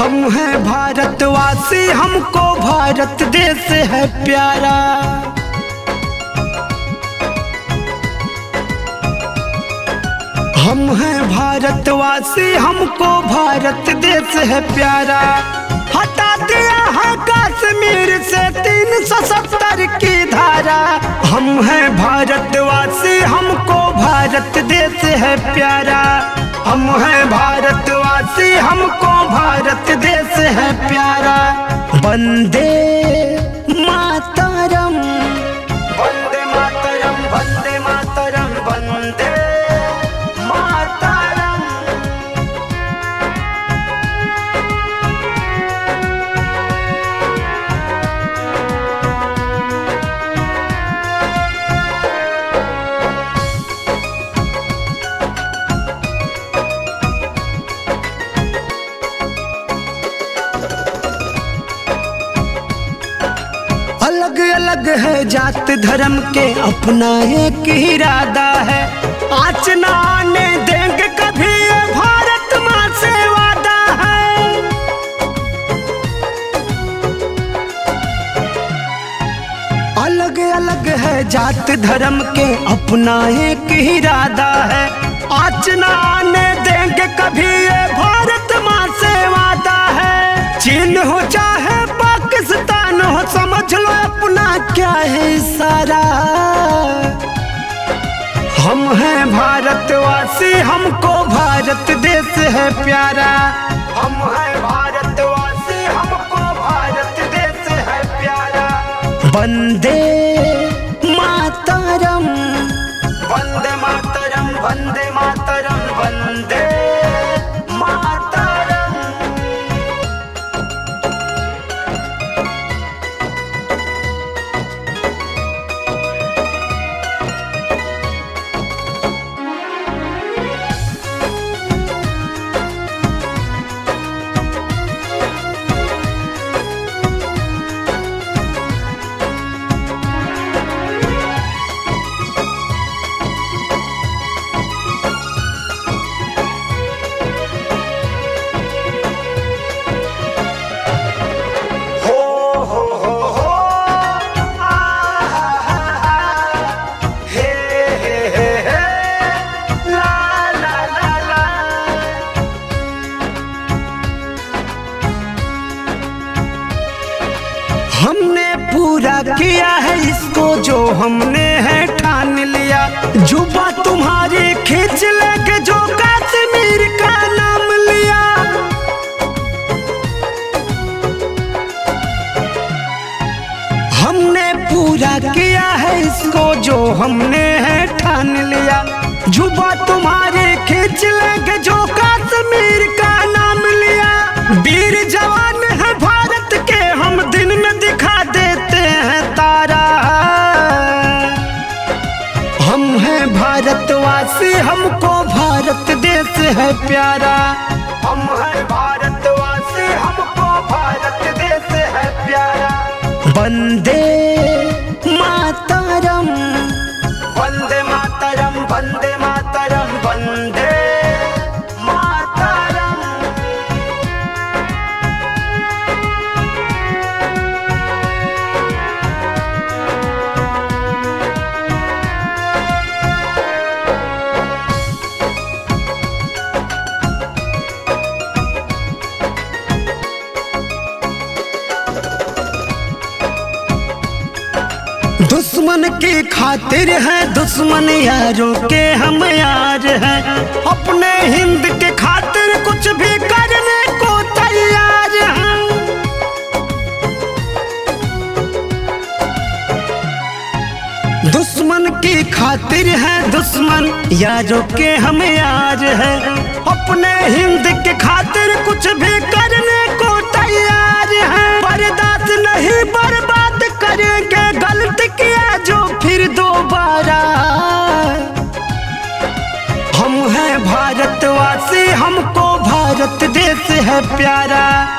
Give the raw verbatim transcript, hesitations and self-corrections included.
हम हैं भारतवासी, हमको भारत देश है प्यारा। हम हैं भारतवासी, हमको भारत देश है प्यारा। हटा दिया है कश्मीर से तीन सौ सत्तर की धारा। हम हैं भारतवासी, हमको भारत देश है प्यारा। हम हैं भारतवासी, हमको भारत देश है प्यारा। वंदे मातरम, वंदे मातरम, वंदे मातरम, वंदे मातरम। अलग अलग है जात धर्म के, अपना एक ही इरादा है। आँच न आने देंगे कभी ये भारत माँ से वादा है। अलग अलग है जात धर्म के, अपना एक ही इरादा है। आँच न आने देंगे कभी ये भारत माँ से वादा है। चीन हो चाहे पाकिस्तान हो, समझ लो अपना क्या है सारा। हम हैं भारतवासी, हमको भारत देश है प्यारा। हम हैं भारतवासी, हमको भारत देश है प्यारा। वंदे मातरम, वंदे मातरम, वंदे मातरम, वंदे पूरा किया है इसको जो हमने है ठान लिया। जुबा तुम्हारे खींच लेके जो कश्मीर का नाम लिया। हमने पूरा किया है इसको जो हमने है ठान लिया। जुबा तुम्हारे खींच लेके जो कश्मीर का नाम लिया। वीर जवान है भारत के, हम दिन में दिखा भारतवासी, हमको भारत देश है प्यारा। हम हैं भारतवासी, हमको भारत देश है प्यारा। वंदे मातरम, वंदे मातरम, वंदे मातरम, वंदे दुश्मन की खातिर है दुश्मन, यारों के हम यार हैं। अपने हिंद के खातिर कुछ भी करने को तैयार हैं। दुश्मन की खातिर है दुश्मन, यारों के हम यार हैं। अपने हिंद के खातिर कुछ भी करने को तैयार हैं। बर्दाश्त नहीं बर्बाद करेंगे गलत किया जो फिर दोबारा। हम हैं भारतवासी, हमको भारत देश है प्यारा।